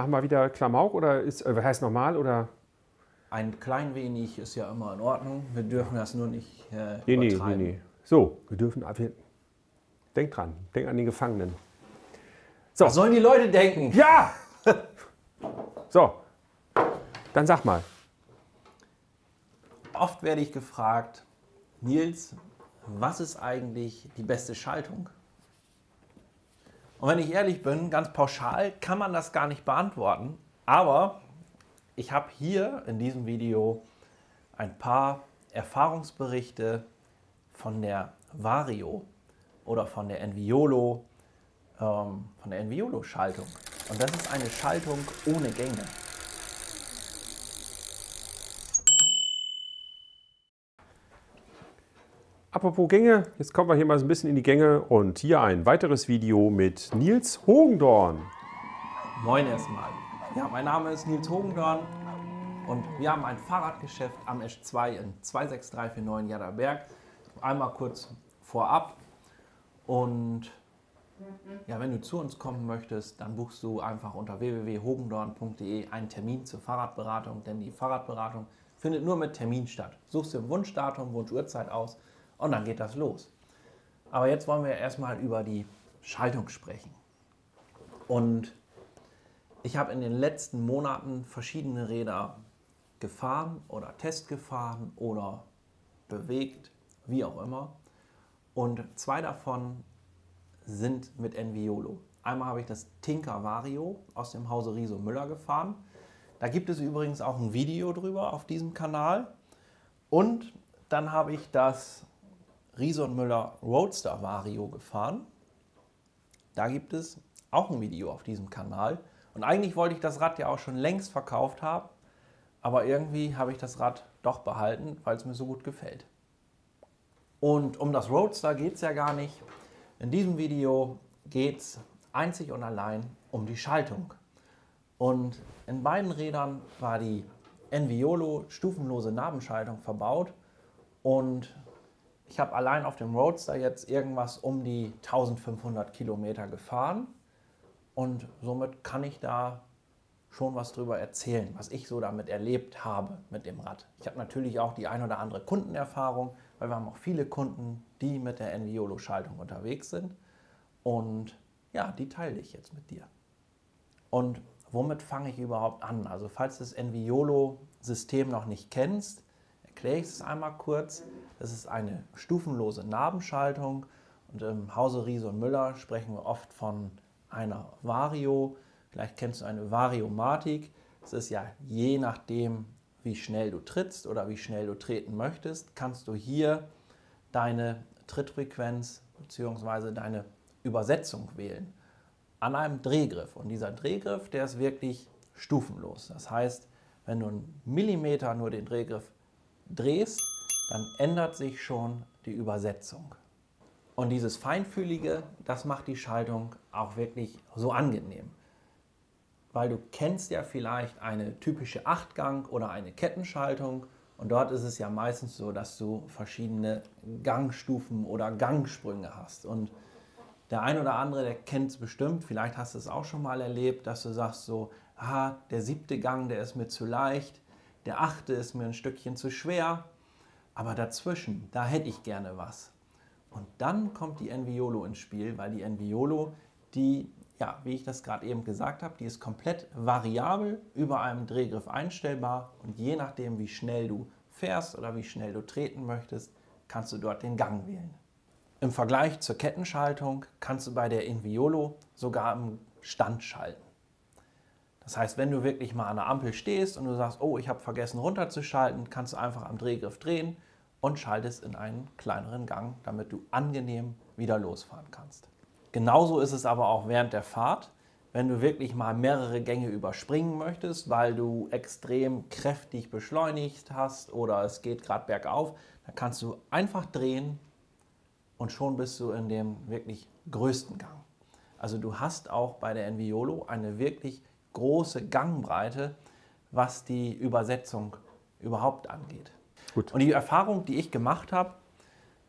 Machen wir wieder Klamauk oder ist, was heißt normal oder? Ein klein wenig ist ja immer in Ordnung. Wir dürfen das nur nicht übertreiben. Nee. So, wir dürfen abhängen. Denk dran, denk an den Gefangenen. So. Was sollen die Leute denken? Ja! So, dann sag mal. Oft werde ich gefragt, Nils, was ist eigentlich die beste Schaltung? Und wenn ich ehrlich bin, ganz pauschal kann man das gar nicht beantworten. Aber ich habe hier in diesem Video ein paar Erfahrungsberichte von der Vario oder von der Enviolo, Schaltung. Und das ist eine Schaltung ohne Gänge. Apropos Gänge, jetzt kommen wir hier mal so ein bisschen in die Gänge und hier ein weiteres Video mit Nils Hoogendoorn. Moin erstmal. Ja, mein Name ist Nils Hoogendoorn und wir haben ein Fahrradgeschäft am Esch 2 in 26349 Jadderberg. Einmal kurz vorab und ja, wenn du zu uns kommen möchtest, dann buchst du einfach unter www.hoogendoorn.de einen Termin zur Fahrradberatung, denn die Fahrradberatung findet nur mit Termin statt. Suchst dir Wunschdatum, Wunschuhrzeit aus. Und dann geht das los. Aber jetzt wollen wir erstmal über die Schaltung sprechen. Und ich habe in den letzten Monaten verschiedene Räder gefahren oder testgefahren oder bewegt, wie auch immer. Und zwei davon sind mit Enviolo. Einmal habe ich das Tinker Vario aus dem Hause Riese und Müller gefahren. Da gibt es übrigens auch ein Video drüber auf diesem Kanal. Und dann habe ich das Riese und Müller Roadster Vario gefahren. Da gibt es auch ein Video auf diesem Kanal. Und eigentlich wollte ich das Rad ja auch schon längst verkauft haben, aber irgendwie habe ich das Rad doch behalten, weil es mir so gut gefällt. Und um das Roadster geht es ja gar nicht. In diesem Video geht es einzig und allein um die Schaltung. Und in beiden Rädern war die Enviolo stufenlose Nabenschaltung verbaut und ich habe allein auf dem Roadster jetzt irgendwas um die 1500 Kilometer gefahren und somit kann ich da schon was drüber erzählen, was ich so damit erlebt habe mit dem Rad. Ich habe natürlich auch die ein oder andere Kundenerfahrung, weil wir haben auch viele Kunden, die mit der Enviolo-Schaltung unterwegs sind und ja, die teile ich jetzt mit dir. Und womit fange ich überhaupt an? Also falls du das Enviolo-System noch nicht kennst, erkläre ich es einmal kurz. Das ist eine stufenlose Nabenschaltung und im Hause Riese und Müller sprechen wir oft von einer Vario. Vielleicht kennst du eine Vario-Matic. Das ist ja je nachdem, wie schnell du trittst oder wie schnell du treten möchtest, kannst du hier deine Trittfrequenz bzw. deine Übersetzung wählen an einem Drehgriff. Und dieser Drehgriff, der ist wirklich stufenlos. Das heißt, wenn du einen Millimeter nur den Drehgriff drehst, dann ändert sich schon die Übersetzung. Und dieses Feinfühlige, das macht die Schaltung auch wirklich so angenehm. Weil du kennst ja vielleicht eine typische Achtgang- oder eine Kettenschaltung und dort ist es ja meistens so, dass du verschiedene Gangstufen oder Gangsprünge hast. Und der ein oder andere, der kennt es bestimmt, vielleicht hast du es auch schon mal erlebt, dass du sagst so, ah, der 7. Gang, der ist mir zu leicht, der 8. ist mir ein Stückchen zu schwer. Aber dazwischen, da hätte ich gerne was. Und dann kommt die Enviolo ins Spiel, weil die Enviolo, die, ja, wie ich das gerade eben gesagt habe, die ist komplett variabel über einem Drehgriff einstellbar. Und je nachdem, wie schnell du fährst oder wie schnell du treten möchtest, kannst du dort den Gang wählen. Im Vergleich zur Kettenschaltung kannst du bei der Enviolo sogar im Stand schalten. Das heißt, wenn du wirklich mal an der Ampel stehst und du sagst, oh, ich habe vergessen runterzuschalten, kannst du einfach am Drehgriff drehen und schaltest in einen kleineren Gang, damit du angenehm wieder losfahren kannst. Genauso ist es aber auch während der Fahrt, wenn du wirklich mal mehrere Gänge überspringen möchtest, weil du extrem kräftig beschleunigt hast oder es geht gerade bergauf, dann kannst du einfach drehen und schon bist du in dem wirklich größten Gang. Also du hast auch bei der Enviolo eine wirklich große Gangbreite, was die Übersetzung überhaupt angeht. Gut. Und die Erfahrung, die ich gemacht habe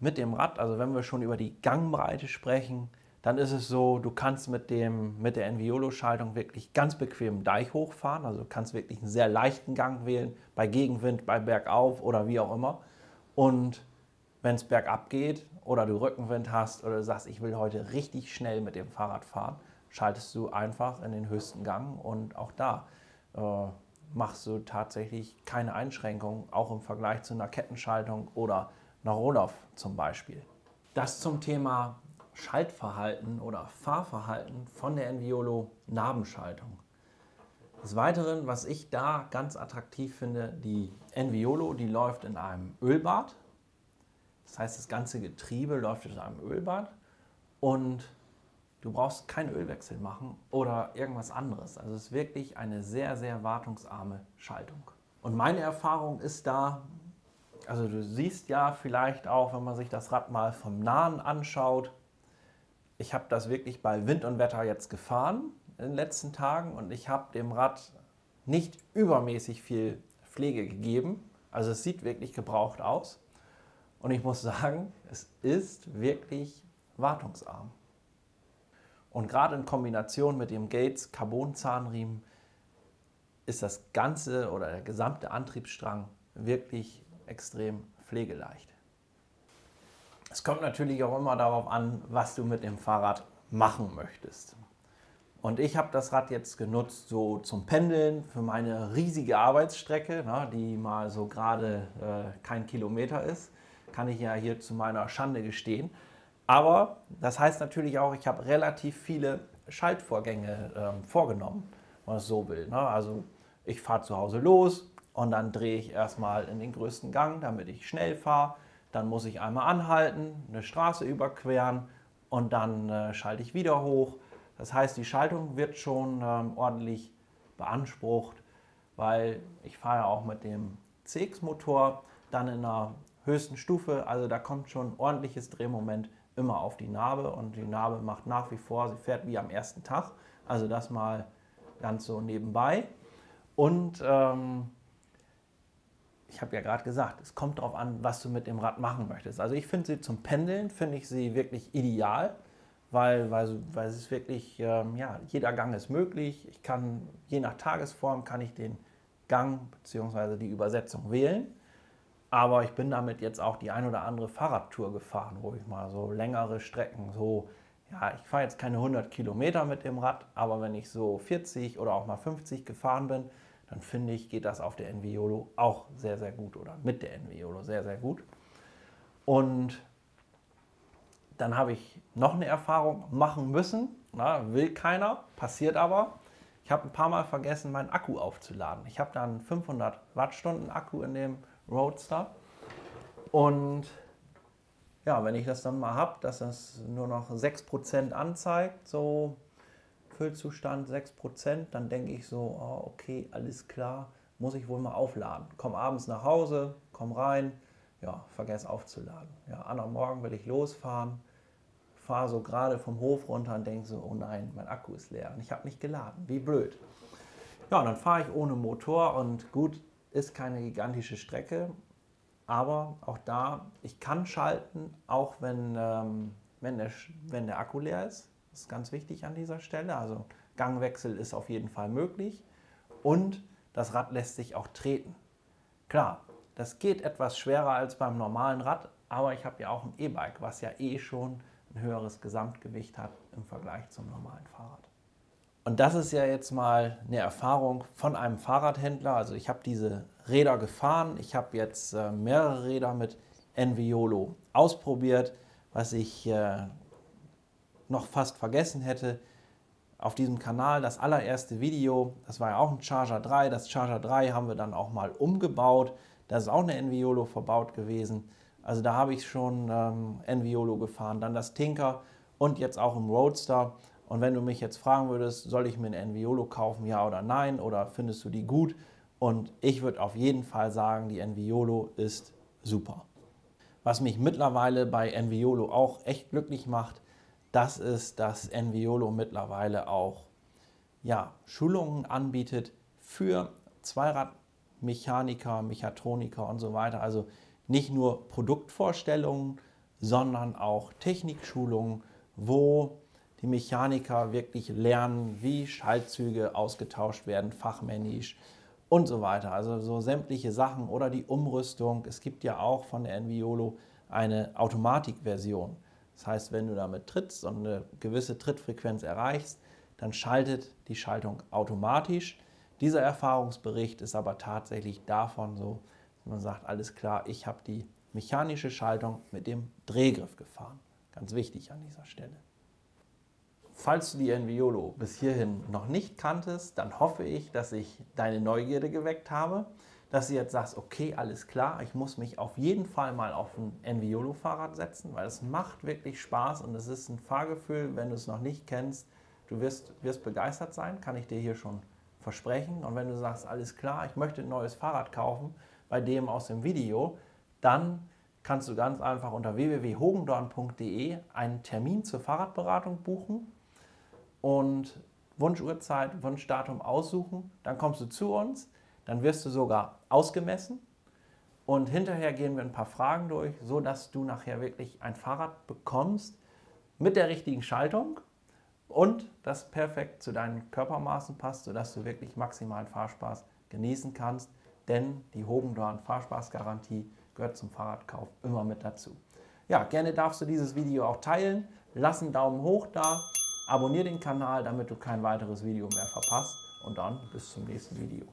mit dem Rad, also wenn wir schon über die Gangbreite sprechen, dann ist es so, du kannst mit der Enviolo-Schaltung wirklich ganz bequem Deich hochfahren. Also du kannst wirklich einen sehr leichten Gang wählen, bei Gegenwind, bei Bergauf oder wie auch immer. Und wenn es bergab geht oder du Rückenwind hast oder du sagst, ich will heute richtig schnell mit dem Fahrrad fahren, schaltest du einfach in den höchsten Gang und auch da machst du tatsächlich keine Einschränkung, auch im Vergleich zu einer Kettenschaltung oder einer Rohloff zum Beispiel. Das zum Thema Schaltverhalten oder Fahrverhalten von der Enviolo Nabenschaltung. Des Weiteren, was ich da ganz attraktiv finde, die Enviolo, die läuft in einem Ölbad. Das heißt, das ganze Getriebe läuft in einem Ölbad und du brauchst keinen Ölwechsel machen oder irgendwas anderes. Also es ist wirklich eine sehr, sehr wartungsarme Schaltung. Und meine Erfahrung ist da, also du siehst ja vielleicht auch, wenn man sich das Rad mal vom Nahen anschaut, ich habe das wirklich bei Wind und Wetter jetzt gefahren in den letzten Tagen und ich habe dem Rad nicht übermäßig viel Pflege gegeben. Also es sieht wirklich gebraucht aus und ich muss sagen, es ist wirklich wartungsarm. Und gerade in Kombination mit dem Gates Carbon-Zahnriemen ist das ganze oder der gesamte Antriebsstrang wirklich extrem pflegeleicht. Es kommt natürlich auch immer darauf an, was du mit dem Fahrrad machen möchtest. Und ich habe das Rad jetzt genutzt so zum Pendeln für meine riesige Arbeitsstrecke, die mal so gerade kein Kilometer ist, kann ich ja hier zu meiner Schande gestehen. Aber das heißt natürlich auch, ich habe relativ viele Schaltvorgänge vorgenommen, wenn man es so will. Also ich fahre zu Hause los und dann drehe ich erstmal in den größten Gang, damit ich schnell fahre. Dann muss ich einmal anhalten, eine Straße überqueren und dann schalte ich wieder hoch. Das heißt, die Schaltung wird schon ordentlich beansprucht, weil ich fahre ja auch mit dem CX-Motor dann in einer höchsten Stufe. Also da kommt schon ein ordentliches Drehmoment immer auf die Nabe und die Nabe macht nach wie vor, sie fährt wie am ersten Tag, also das mal ganz so nebenbei. Und ich habe ja gerade gesagt, es kommt darauf an, was du mit dem Rad machen möchtest. Also ich finde sie zum Pendeln, finde ich sie wirklich ideal, weil es ist wirklich, ja, jeder Gang ist möglich. Ich kann, je nach Tagesform, kann ich den Gang bzw. die Übersetzung wählen. Aber ich bin damit jetzt auch die ein oder andere Fahrradtour gefahren, wo ich mal so längere Strecken, so, ja, ich fahre jetzt keine 100 Kilometer mit dem Rad, aber wenn ich so 40 oder auch mal 50 gefahren bin, dann finde ich, geht das auf der Enviolo auch sehr, sehr gut oder mit der Enviolo sehr, sehr gut. Und dann habe ich noch eine Erfahrung machen müssen, will keiner, passiert aber. Ich habe ein paar Mal vergessen, meinen Akku aufzuladen. Ich habe dann 500 Wattstunden Akku in dem Roadster und ja, wenn ich das dann mal habe, dass das nur noch 6% anzeigt, so Füllzustand 6%, dann denke ich so, oh, okay, alles klar, muss ich wohl mal aufladen. Komm abends nach Hause, komm rein, ja, vergess aufzuladen. Ja, an am Morgen will ich losfahren, fahre so gerade vom Hof runter und denke so, oh nein, mein Akku ist leer und ich habe nicht geladen, wie blöd. Ja, und dann fahre ich ohne Motor und gut, ist keine gigantische Strecke, aber auch da, ich kann schalten, auch wenn der Akku leer ist. Das ist ganz wichtig an dieser Stelle. Also Gangwechsel ist auf jeden Fall möglich und das Rad lässt sich auch treten. Klar, das geht etwas schwerer als beim normalen Rad, aber ich habe ja auch ein E-Bike, was ja eh schon ein höheres Gesamtgewicht hat im Vergleich zum normalen Fahrrad. Und das ist ja jetzt mal eine Erfahrung von einem Fahrradhändler. Also ich habe diese Räder gefahren. Ich habe jetzt mehrere Räder mit Enviolo ausprobiert, was ich noch fast vergessen hätte. Auf diesem Kanal das allererste Video, das war ja auch ein Charger 3. Das Charger 3 haben wir dann auch mal umgebaut. Da ist auch eine Enviolo verbaut gewesen. Also da habe ich schon Enviolo gefahren, dann das Tinker und jetzt auch im Roadster. Und wenn du mich jetzt fragen würdest, soll ich mir eine Enviolo kaufen, ja oder nein, oder findest du die gut? Und ich würde auf jeden Fall sagen, die Enviolo ist super. Was mich mittlerweile bei Enviolo auch echt glücklich macht, das ist, dass Enviolo mittlerweile auch, ja, Schulungen anbietet für Zweiradmechaniker, Mechatroniker und so weiter. Also nicht nur Produktvorstellungen, sondern auch Technikschulungen, wo die Mechaniker wirklich lernen, wie Schaltzüge ausgetauscht werden, fachmännisch und so weiter. Also so sämtliche Sachen oder die Umrüstung. Es gibt ja auch von der Enviolo eine Automatikversion. Das heißt, wenn du damit trittst und eine gewisse Trittfrequenz erreichst, dann schaltet die Schaltung automatisch. Dieser Erfahrungsbericht ist aber tatsächlich davon so, dass man sagt, alles klar, ich habe die mechanische Schaltung mit dem Drehgriff gefahren. Ganz wichtig an dieser Stelle. Falls du die Enviolo bis hierhin noch nicht kanntest, dann hoffe ich, dass ich deine Neugierde geweckt habe, dass du jetzt sagst, okay, alles klar, ich muss mich auf jeden Fall mal auf ein Enviolo-Fahrrad setzen, weil es macht wirklich Spaß und es ist ein Fahrgefühl, wenn du es noch nicht kennst, du wirst begeistert sein, kann ich dir hier schon versprechen. Und wenn du sagst, alles klar, ich möchte ein neues Fahrrad kaufen, bei dem aus dem Video, dann kannst du ganz einfach unter www.hoogendoorn.de einen Termin zur Fahrradberatung buchen und Wunschuhrzeit, Wunschdatum aussuchen. Dann kommst du zu uns, dann wirst du sogar ausgemessen und hinterher gehen wir ein paar Fragen durch, sodass du nachher wirklich ein Fahrrad bekommst mit der richtigen Schaltung und das perfekt zu deinen Körpermaßen passt, sodass du wirklich maximalen Fahrspaß genießen kannst, denn die Hoogendoorn Fahrspaßgarantie gehört zum Fahrradkauf immer mit dazu. Ja, gerne darfst du dieses Video auch teilen. Lass einen Daumen hoch da, abonniere den Kanal, damit du kein weiteres Video mehr verpasst. Und dann bis zum nächsten Video.